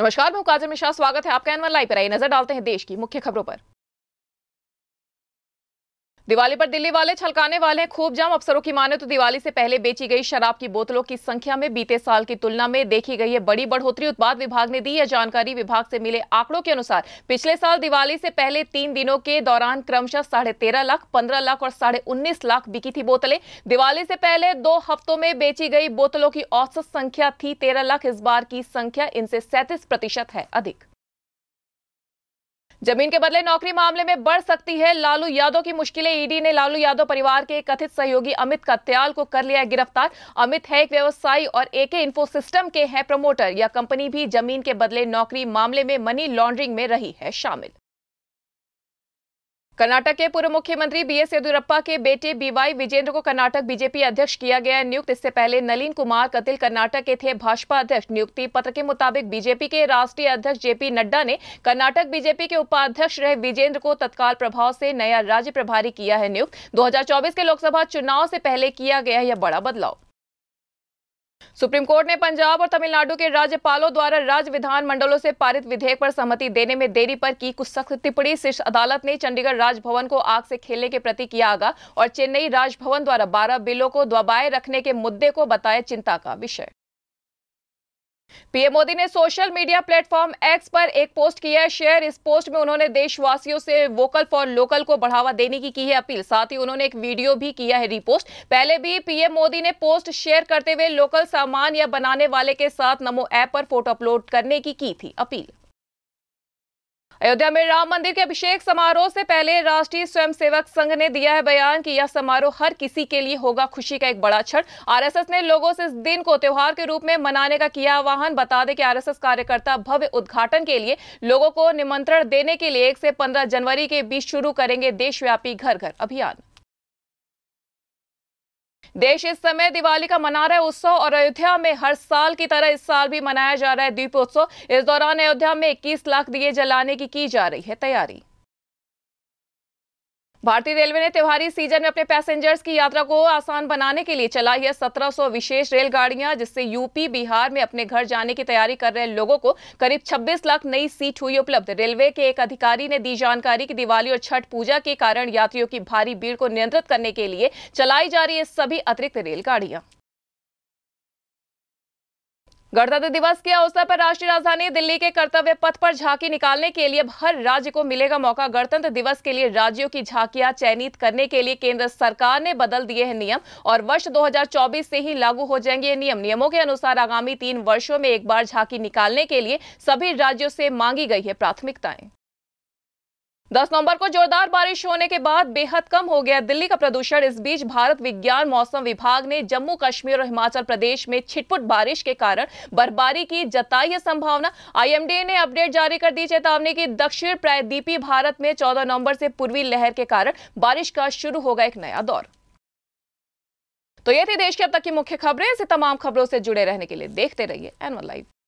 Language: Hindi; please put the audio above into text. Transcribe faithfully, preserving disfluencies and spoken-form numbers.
नमस्कार, मैं काज़मी शाह, स्वागत है आपका एन वन लाइव पर। आई नजर डालते हैं देश की मुख्य खबरों पर। दिवाली पर दिल्ली वाले छलकाने वाले हैं खूब जाम। अफसरों की माने तो दिवाली से पहले बेची गई शराब की बोतलों की संख्या में बीते साल की तुलना में देखी गई है बड़ी बढ़ोतरी। उत्पाद विभाग ने दी है जानकारी। विभाग से मिले आंकड़ों के अनुसार पिछले साल दिवाली से पहले तीन दिनों के दौरान क्रमशः साढ़े तेरह लाख, पंद्रह लाख और साढ़े उन्नीस लाख बिकी थी बोतलें। दिवाली से पहले दो हफ्तों में बेची गई बोतलों की औसत संख्या थी तेरह लाख। इस बार की संख्या इनसे सैंतीस प्रतिशत है अधिक। जमीन के बदले नौकरी मामले में बढ़ सकती है लालू यादव की मुश्किलें। ईडी ने लालू यादव परिवार के कथित सहयोगी अमित कत्याल को कर लिया गिरफ्तार। अमित है एक व्यवसायी और एके इन्फो सिस्टम के हैं प्रमोटर। यह कंपनी भी जमीन के बदले नौकरी मामले में मनी लॉन्ड्रिंग में रही है शामिल। कर्नाटक के पूर्व मुख्यमंत्री बी एस येदुरप्पा के बेटे बीवाई विजेंद्र को कर्नाटक बीजेपी अध्यक्ष किया गया है नियुक्त। इससे पहले नलिन कुमार कतिल कर्नाटक के थे भाजपा अध्यक्ष। नियुक्ति पत्र के मुताबिक बीजेपी के राष्ट्रीय अध्यक्ष जेपी नड्डा ने कर्नाटक बीजेपी के उपाध्यक्ष रहे विजेंद्र को तत्काल प्रभाव से नया राज्य प्रभारी किया है नियुक्त। दो हजार चौबीस के लोकसभा चुनाव से पहले किया गया यह बड़ा बदलाव। सुप्रीम कोर्ट ने पंजाब और तमिलनाडु के राज्यपालों द्वारा राज्य विधानमंडलों से पारित विधेयक पर सहमति देने में देरी पर की कुछ सख्त टिप्पणी। शीर्ष अदालत ने चंडीगढ़ राजभवन को आग से खेलने के प्रति किया आगाह और चेन्नई राजभवन द्वारा बारह बिलों को दबाए रखने के मुद्दे को बताया चिंता का विषय। पीएम मोदी ने सोशल मीडिया प्लेटफॉर्म एक्स पर एक पोस्ट किया शेयर। इस पोस्ट में उन्होंने देशवासियों से वोकल फॉर लोकल को बढ़ावा देने की की है अपील। साथ ही उन्होंने एक वीडियो भी किया है रिपोस्ट। पहले भी पीएम मोदी ने पोस्ट शेयर करते हुए लोकल सामान या बनाने वाले के साथ नमो ऐप पर फोटो अपलोड करने की की थी अपील। अयोध्या में राम मंदिर के अभिषेक समारोह से पहले राष्ट्रीय स्वयंसेवक संघ ने दिया है बयान कि यह समारोह हर किसी के लिए होगा खुशी का एक बड़ा क्षण। आरएसएस ने लोगों से इस दिन को त्योहार के रूप में मनाने का किया आह्वान। बता दें कि आरएसएस कार्यकर्ता भव्य उद्घाटन के लिए लोगों को निमंत्रण देने के लिए एक से पंद्रह जनवरी के बीच शुरू करेंगे देशव्यापी घर घर अभियान। देश इस समय दिवाली का मना रहा है उत्सव और अयोध्या में हर साल की तरह इस साल भी मनाया जा रहा है दीपोत्सव। इस दौरान अयोध्या में इक्कीस लाख दिए जलाने की की जा रही है तैयारी। भारतीय रेलवे ने त्योहारी सीजन में अपने पैसेंजर्स की यात्रा को आसान बनाने के लिए चलाई है सत्रह सौ विशेष रेलगाड़ियां, जिससे यूपी बिहार में अपने घर जाने की तैयारी कर रहे लोगों को करीब छब्बीस लाख नई सीट हुई उपलब्ध। रेलवे के एक अधिकारी ने दी जानकारी कि दिवाली और छठ पूजा के कारण यात्रियों की भारी भीड़ को नियंत्रित करने के लिए चलाई जा रही है सभी अतिरिक्त रेलगाड़ियां। गणतंत्र दिवस के अवसर पर राष्ट्रीय राजधानी दिल्ली के कर्तव्य पथ पर झांकी निकालने के लिए हर राज्य को मिलेगा मौका। गणतंत्र दिवस के लिए राज्यों की झांकियां चयनित करने के लिए केंद्र सरकार ने बदल दिए हैं नियम और वर्ष दो हजार चौबीस से ही लागू हो जाएंगे ये नियम। नियमों के अनुसार आगामी तीन वर्षों में एक बार झांकी निकालने के लिए सभी राज्यों से मांगी गई है प्राथमिकताएं। दस नवंबर को जोरदार बारिश होने के बाद बेहद कम हो गया दिल्ली का प्रदूषण। इस बीच भारत विज्ञान मौसम विभाग ने जम्मू कश्मीर और हिमाचल प्रदेश में छिटपुट बारिश के कारण बर्फबारी की जताई है संभावना। आईएमडी ने अपडेट जारी कर दी चेतावनी की दक्षिण प्रायद्वीपीय भारत में चौदह नवंबर से पूर्वी लहर के कारण बारिश का शुरू होगा एक नया दौर। तो ये थी देश के अब तक की मुख्य खबरें। ऐसी तमाम खबरों से जुड़े रहने के लिए देखते रहिए एन वन लाइव।